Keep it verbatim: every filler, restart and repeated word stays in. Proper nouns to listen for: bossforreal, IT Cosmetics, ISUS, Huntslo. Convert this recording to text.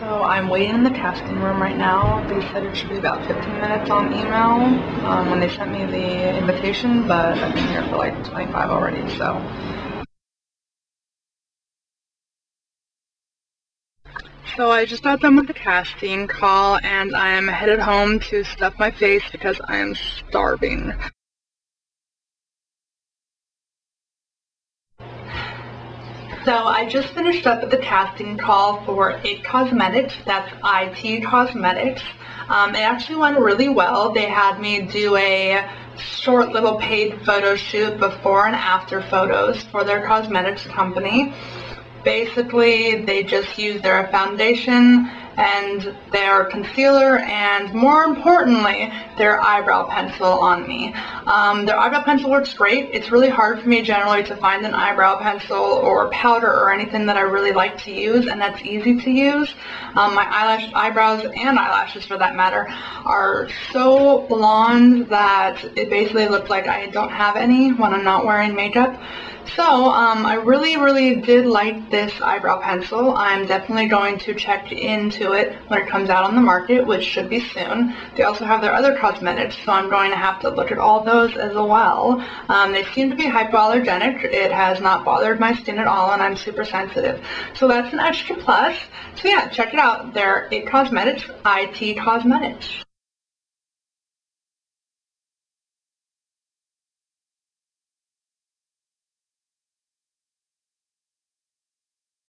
So I'm waiting in the casting room right now. They said it should be about fifteen minutes on email um, when they sent me the invitation, but I've been here for like twenty-five already, so. So I just got done with the casting call and I am headed home to stuff my face because I am starving. So I just finished up at the casting call for I T Cosmetics. That's I T Cosmetics. Um, it actually went really well. They had me do a short little paid photo shoot, before and after photos for their cosmetics company. Basically, they just use their foundation and their concealer and, more importantly, their eyebrow pencil on me. Um, their eyebrow pencil works great. It's really hard for me generally to find an eyebrow pencil or powder or anything that I really like to use and that's easy to use. Um, my eyelash, eyebrows and eyelashes for that matter are so blonde that it basically looks like I don't have any when I'm not wearing makeup. So um, I really, really did like this eyebrow pencil. I'm definitely going to check into it when it comes out on the market, which should be soon. They also have their other cosmetics, so I'm going to have to look at all those as well. Um, they seem to be hypoallergenic. It has not bothered my skin at all, and I'm super sensitive. So that's an extra plus. So yeah, check it out. They're I T Cosmetics, I T Cosmetics.